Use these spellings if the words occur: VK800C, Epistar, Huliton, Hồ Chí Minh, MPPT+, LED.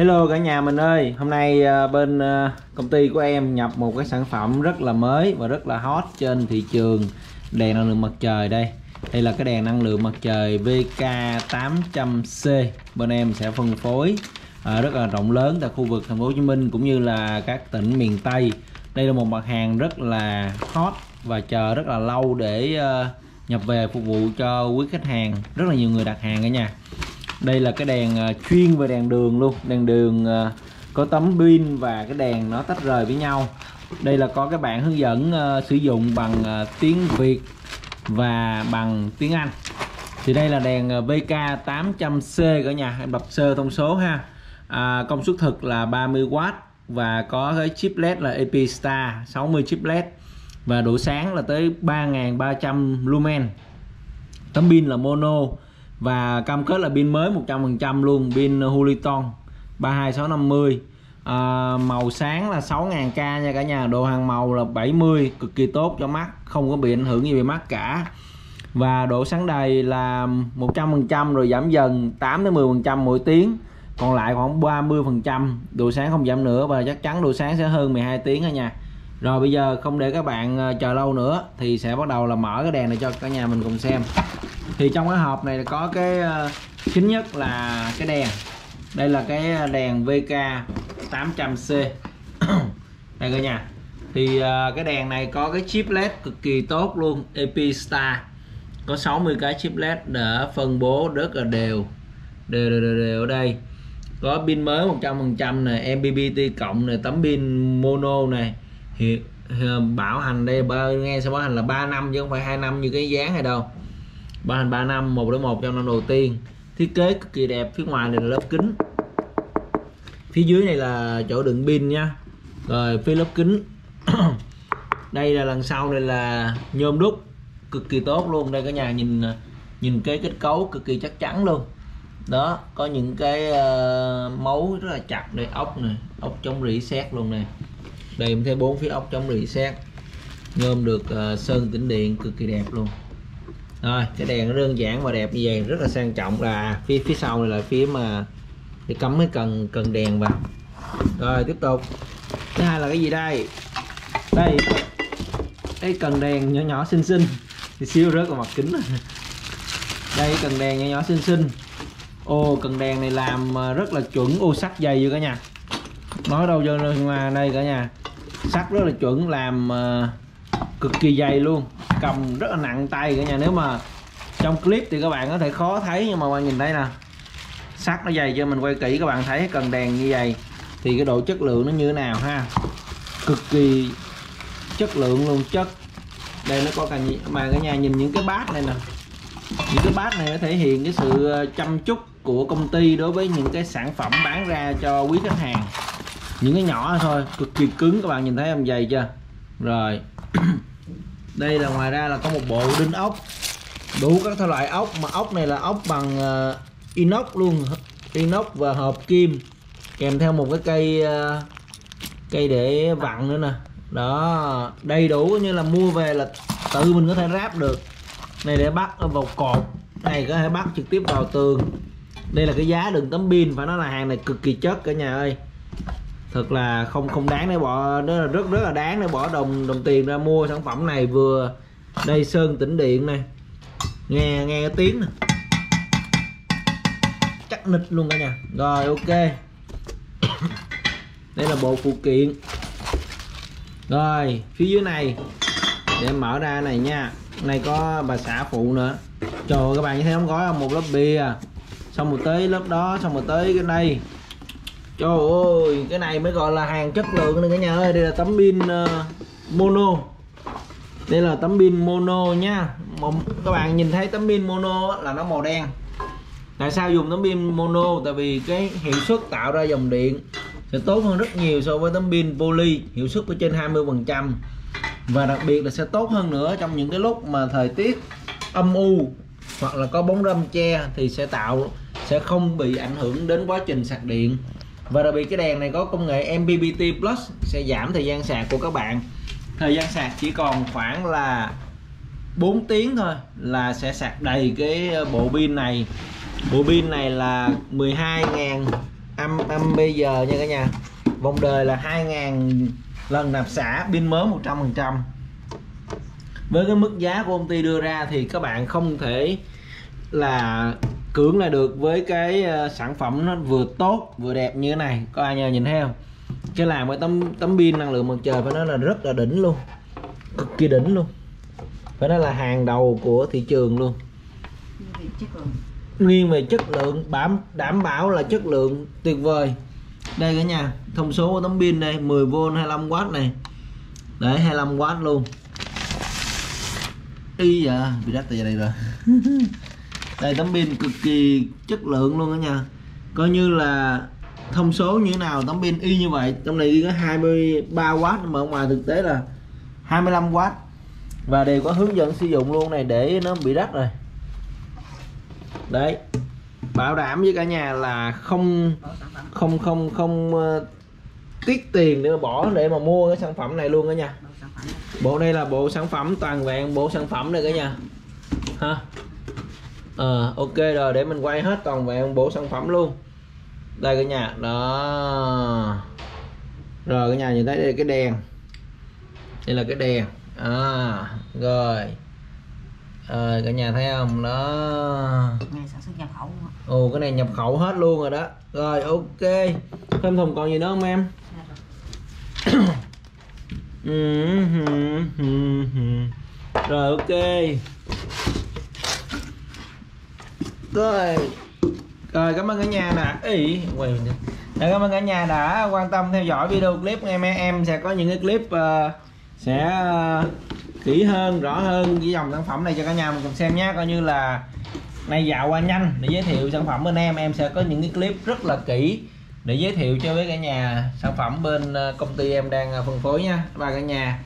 Hello cả nhà mình ơi, hôm nay bên công ty của em nhập một cái sản phẩm rất là mới và rất là hot trên thị trường, đèn năng lượng mặt trời. Đây là cái đèn năng lượng mặt trời VK800C. Bên em sẽ phân phối rất là rộng lớn tại khu vực thành phố Hồ Chí Minh cũng như là các tỉnh miền Tây. Đây là một mặt hàng rất là hot và chờ rất là lâu để nhập về phục vụ cho quý khách hàng. Rất là nhiều người đặt hàng cả nhà. Đây là cái đèn chuyên về đèn đường luôn, đèn đường có tấm pin và cái đèn nó tách rời với nhau. Đây là có cái bạn hướng dẫn sử dụng bằng tiếng Việt và bằng tiếng Anh. Thì đây là đèn VK800C cả nhà, em đọc sơ thông số ha. Công suất thực là 30W và có cái chip LED là Epistar 60 chip LED và độ sáng là tới 3300 lumen. Tấm pin là mono và cam kết là pin mới 100% luôn, pin Huliton 32650. Màu sáng là 6000K nha cả nhà, độ hàng màu là 70, cực kỳ tốt cho mắt, không có bị ảnh hưởng gì về mắt cả. Và độ sáng đầy là 100% rồi giảm dần 8-10% mỗi tiếng, còn lại khoảng 30%, độ sáng không giảm nữa và chắc chắn độ sáng sẽ hơn 12 tiếng cả nhà. Rồi bây giờ không để các bạn chờ lâu nữa thì sẽ bắt đầu là mở cái đèn này cho cả nhà mình cùng xem. Thì trong cái hộp này có cái chính nhất là cái đèn. Đây là cái đèn VK800C. Đây cả nhà. Thì cái đèn này có cái chip LED cực kỳ tốt luôn, Epistar. Có 60 cái chip LED để phân bố rất là đều ở đây. Có pin mới 100% này, MPPT+ này, tấm pin mono này. Thì bảo hành đây nghe sẽ bảo hành là 3 năm chứ không phải 2 năm như cái dán này đâu. Bảo hành 3 năm, 1 trong năm đầu tiên. Thiết kế cực kỳ đẹp, phía ngoài này là lớp kính, phía dưới này là chỗ đựng pin nha, rồi phía lớp kính đây là lần sau này là nhôm đúc cực kỳ tốt luôn. Đây cả nhà nhìn cái kết cấu cực kỳ chắc chắn luôn đó, có những cái mấu rất là chặt để ốc này, ốc chống rỉ sét luôn nè. Đây em thấy 4 phía ốc chống rỉ sét, nhôm được sơn tĩnh điện cực kỳ đẹp luôn. Rồi, cái đèn nó đơn giản và đẹp như vậy, rất là sang trọng. Là phía sau này là phía mà để cắm cái cần đèn vào. Rồi tiếp tục, thứ hai là cái gì đây? Đây, cái cần đèn nhỏ nhỏ xinh xinh, thì xíu rớt vào mặt kính. Đây cần đèn nhỏ nhỏ xinh xinh. Ô, cần đèn này làm rất là chuẩn, ô sắt dày vô cả nhà. Nói đâu vô ngoài đây cả nhà, sắt rất là chuẩn, làm cực kỳ dày luôn, cầm rất là nặng tay cả nhà. Nếu mà trong clip thì các bạn có thể khó thấy nhưng mà bạn nhìn thấy nè, sắt nó dày cho mình quay kỹ các bạn thấy cần đèn như vậy thì cái độ chất lượng nó như thế nào ha, cực kỳ chất lượng luôn. Chất đây nó có cả mà cả nhà nhìn những cái bát này nè, những cái bát này nó thể hiện cái sự chăm chút của công ty đối với những cái sản phẩm bán ra cho quý khách hàng. Những cái nhỏ thôi cực kỳ cứng, các bạn nhìn thấy không, dày chưa. Rồi đây là ngoài ra là có một bộ đinh ốc đủ các loại ốc, mà ốc này là ốc bằng inox luôn, inox và hộp kim, kèm theo một cái cây để vặn nữa nè. Đó, đầy đủ, như là mua về là tự mình có thể ráp được này, để bắt vào cột này, có thể bắt trực tiếp vào tường. Đây là cái giá đựng tấm pin, phải nói là hàng này cực kỳ chất cả nhà ơi, thật là không đáng để bỏ, đó là rất là đáng để bỏ đồng tiền ra mua sản phẩm này. Vừa đây sơn tĩnh điện này, nghe cái tiếng này chắc nịch luôn cả nhà. Rồi ok, đây là bộ phụ kiện. Rồi phía dưới này để mở ra này nha, này có bà xã phụ nữa. Trời ơi, các bạn như thế không có một lớp bia, xong rồi tới lớp đó, xong rồi tới cái đây. Trời ơi, cái này mới gọi là hàng chất lượng này cả nhà ơi. Đây là tấm pin mono. Đây là tấm pin mono nha. Các bạn nhìn thấy tấm pin mono là nó màu đen. Tại sao dùng tấm pin mono? Tại vì cái hiệu suất tạo ra dòng điện sẽ tốt hơn rất nhiều so với tấm pin poly, hiệu suất ở trên 20%. Và đặc biệt là sẽ tốt hơn nữa trong những cái lúc mà thời tiết âm u hoặc là có bóng râm che thì sẽ không bị ảnh hưởng đến quá trình sạc điện. Và đặc biệt cái đèn này có công nghệ MPPT+ sẽ giảm thời gian sạc của các bạn. Thời gian sạc chỉ còn khoảng là 4 tiếng thôi là sẽ sạc đầy cái bộ pin này. Bộ pin này là 12.000 âm bây giờ nha cả nhà. Vòng đời là 2000 lần nạp xả, pin mới 100%. Với cái mức giá của công ty đưa ra thì các bạn không thể là cưỡng lại được với cái sản phẩm nó vừa tốt vừa đẹp như thế này. Có ai nhà nhìn thấy không? Cái làm cái tấm pin năng lượng mặt trời phải nói là rất là đỉnh luôn, cực kỳ đỉnh luôn, phải nói là hàng đầu của thị trường luôn. Riêng về chất lượng đảm bảo là chất lượng tuyệt vời. Đây cả nhà, thông số của tấm pin đây 10V 25W này. Đấy 25W luôn. Y dạ, bị đắt tại đây rồi. Đây tấm pin cực kỳ chất lượng luôn cả nhà. Coi như là thông số như thế nào tấm pin y như vậy. Trong này ghi có 23W mà ngoài thực tế là 25W. Và đều có hướng dẫn sử dụng luôn này, để nó bị đắt rồi. Đấy, bảo đảm với cả nhà là không tiết tiền để mà bỏ để mà mua cái sản phẩm này luôn cả nhà. Bộ đây là bộ sản phẩm toàn vẹn, bộ sản phẩm này cả nhà ha. Ok rồi, để mình quay hết toàn vẹn bộ sản phẩm luôn. Đây cả nhà, đó. Rồi cả nhà nhìn thấy đây là cái đèn. Đây là cái đèn. Rồi. Cả nhà thấy không? Đó. Này sản xuất nhập khẩu. Ồ, cái này nhập khẩu hết luôn rồi đó. Rồi ok. Thêm thùng còn gì nữa không em? Rồi ok. Rồi. Rồi cảm ơn cả nhà nè. Ý, quay mình. Rồi, cảm ơn cả nhà đã quan tâm theo dõi video clip em. Em sẽ có những cái clip sẽ kỹ hơn, rõ hơn cái dòng sản phẩm này cho cả nhà mình cùng xem nhé. Coi như là nay dạo qua nhanh để giới thiệu sản phẩm bên em. Em sẽ có những cái clip rất là kỹ để giới thiệu cho với cả nhà sản phẩm bên công ty em đang phân phối nha. Và cả nhà